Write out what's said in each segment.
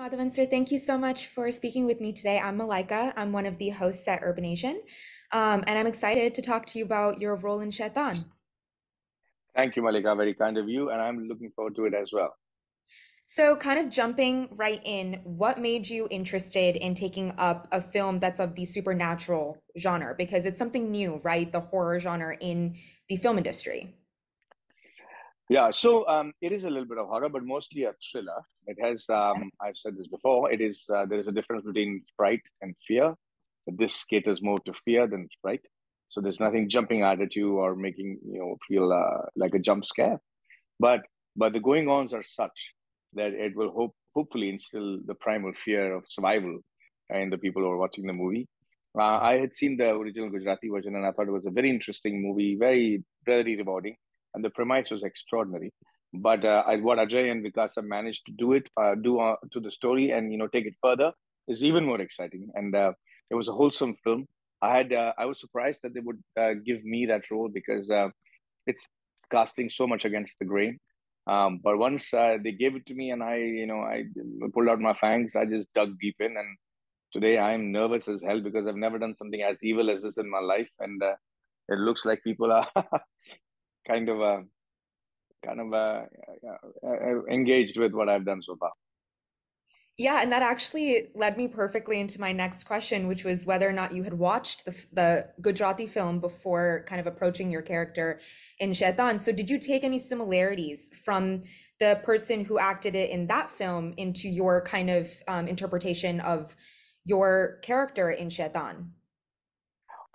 Madhavan sir, thank you so much for speaking with me today. I'm Malaika. I'm one of the hosts at Urban Asian, and I'm excited to talk to you about your role in Shaitaan. Thank you, Malaika. Very kind of you, and I'm looking forward to it as well. So kind of jumping right in, what made you interested in taking up a film that's of the supernatural genre? Because it's something new, right? The horror genre in the film industry. Yeah, so it is a little bit of horror, but mostly a thriller. It has, I've said this before, it is, there is a difference between fright and fear. This caters more to fear than fright. So there's nothing jumping out at you or making, you know, feel like a jump scare. But the going-ons are such that it will hopefully instill the primal fear of survival in the people who are watching the movie. I had seen the original Gujarati version, and I thought it was a very interesting movie, very, very rewarding, and the premise was extraordinary. But what Ajay and Vikas have managed to do to the story and, you know, take it further is even more exciting. And it was a wholesome film. I was surprised that they would give me that role because it's casting so much against the grain. But once they gave it to me and I pulled out my fangs, I just dug deep in. And today I'm nervous as hell because I've never done something as evil as this in my life. And it looks like people are kind of engaged with what I've done so far. Yeah, and that actually led me perfectly into my next question, which was whether or not you had watched the Gujarati film before kind of approaching your character in Shaitaan. So did you take any similarities from the person who acted it in that film into your kind of interpretation of your character in Shaitaan?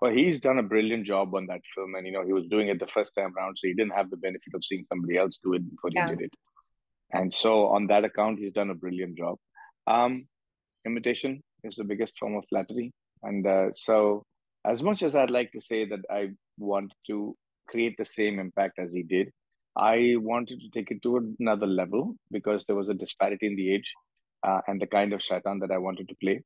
Well, he's done a brilliant job on that film. And, you know, he was doing it the first time around, so he didn't have the benefit of seeing somebody else do it before he did it. And so on that account, he's done a brilliant job. Imitation is the biggest form of flattery, and so as much as I'd like to say that I want to create the same impact as he did, I wanted to take it to another level because there was a disparity in the age and the kind of Shaitaan that I wanted to play.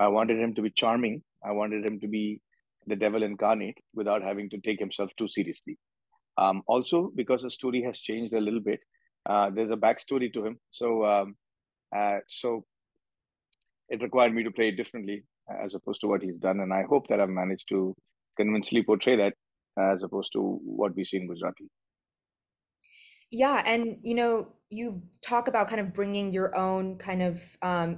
I wanted him to be charming. I wanted him to be the devil incarnate without having to take himself too seriously. Also, because the story has changed a little bit, there's a backstory to him, so it required me to play it differently as opposed to what he's done. And I hope that I've managed to convincingly portray that as opposed to what we see in Gujarati. Yeah. And, you know, you talk about kind of bringing your own kind of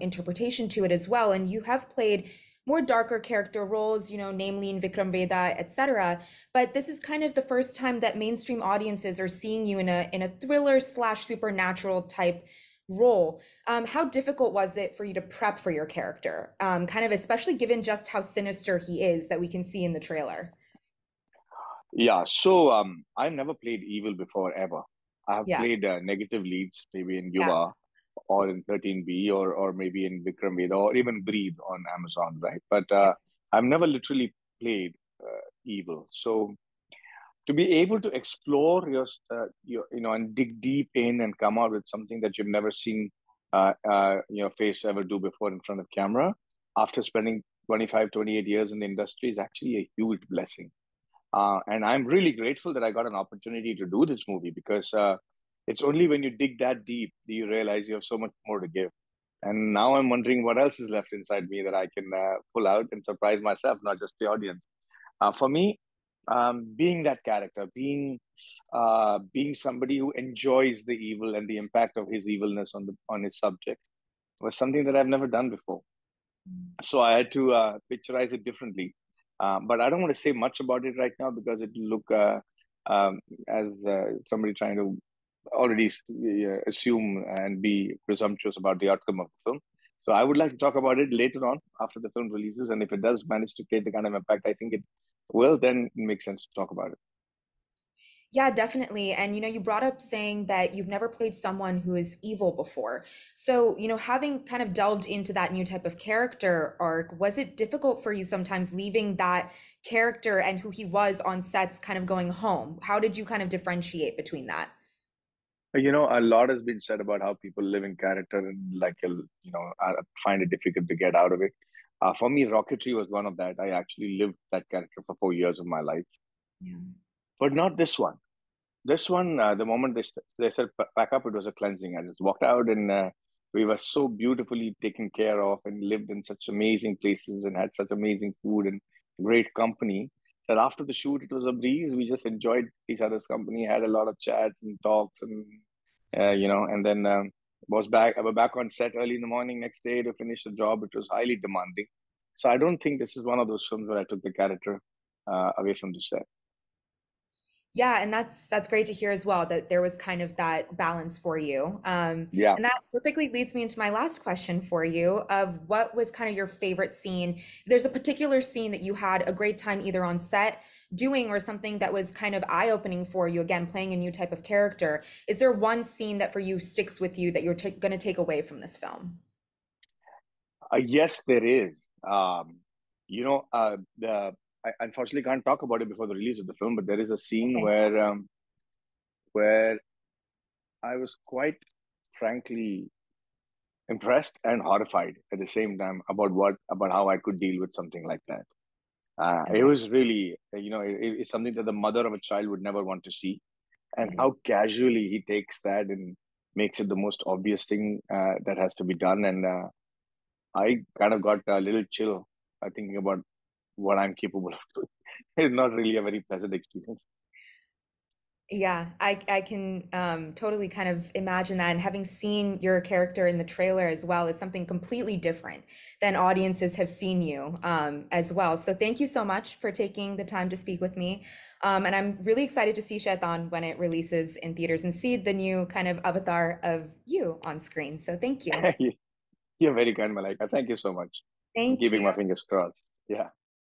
interpretation to it as well. And you have played more darker character roles, you know, namely in Vikram Vedha, etc. But this is kind of the first time that mainstream audiences are seeing you in a thriller / supernatural type role. How difficult was it for you to prep for your character, kind of especially given just how sinister he is that we can see in the trailer? Yeah, so I've never played evil before ever. I've played negative leads, maybe in Yuva or in 13b or maybe in Vikram Vedha or even Breathe on Amazon, right? But I've never literally played evil. So to be able to explore your and dig deep in and come out with something that you've never seen your face ever do before in front of camera after spending 28 years in the industry is actually a huge blessing. And I'm really grateful that I got an opportunity to do this movie because it's only when you dig that deep do you realize you have so much more to give. And now I'm wondering what else is left inside me that I can pull out and surprise myself, not just the audience. For me, being that character, being somebody who enjoys the evil and the impact of his evilness on his subject was something that I've never done before. So I had to picturize it differently. But I don't want to say much about it right now because it will look as somebody trying to already assume and be presumptuous about the outcome of the film. So I would like to talk about it later on after the film releases. And if it does manage to create the kind of impact I think it will, then it makes sense to talk about it. Yeah, definitely. And, you know, you brought up saying that you've never played someone who is evil before. So, you know, having kind of delved into that new type of character arc, was it difficult for you sometimes leaving that character and who he was on sets kind of going home? How did you kind of differentiate between that? You know, a lot has been said about how people live in character and I find it difficult to get out of it. For me, Rocketry was one of that. I actually lived that character for 4 years of my life. Yeah. But not this one. This one, the moment they said, pack up, it was a cleansing. I just walked out and We were so beautifully taken care of and lived in such amazing places and had such amazing food and great company that after the shoot, it was a breeze. We just enjoyed each other's company, had a lot of chats and talks and, and then I was back on set early in the morning next day to finish the job, which was highly demanding. So I don't think this is one of those films where I took the character away from the set. Yeah, and that's great to hear as well, that there was kind of that balance for you. Yeah. And that perfectly leads me into my last question for you of what was kind of your favorite scene? There's a particular scene that you had a great time either on set doing or something that was kind of eye-opening for you, again, playing a new type of character. Is there one scene that for you sticks with you that you're going to take away from this film? Yes, there is. I unfortunately can't talk about it before the release of the film, but there is a scene where I was quite frankly impressed and horrified at the same time about how I could deal with something like that. It was really, it's something that the mother of a child would never want to see, and how casually he takes that and makes it the most obvious thing that has to be done. And I kind of got a little chill thinking about what I'm capable of doing. It's not really a very pleasant experience. Yeah, I can totally kind of imagine that. And having seen your character in the trailer as well is something completely different than audiences have seen you as well. So thank you so much for taking the time to speak with me. And I'm really excited to see Shaitaan when it releases in theaters and see the new kind of avatar of you on screen. So thank you. You're very kind, Malaika. Thank you so much. Thank you. Keeping my fingers crossed. Yeah.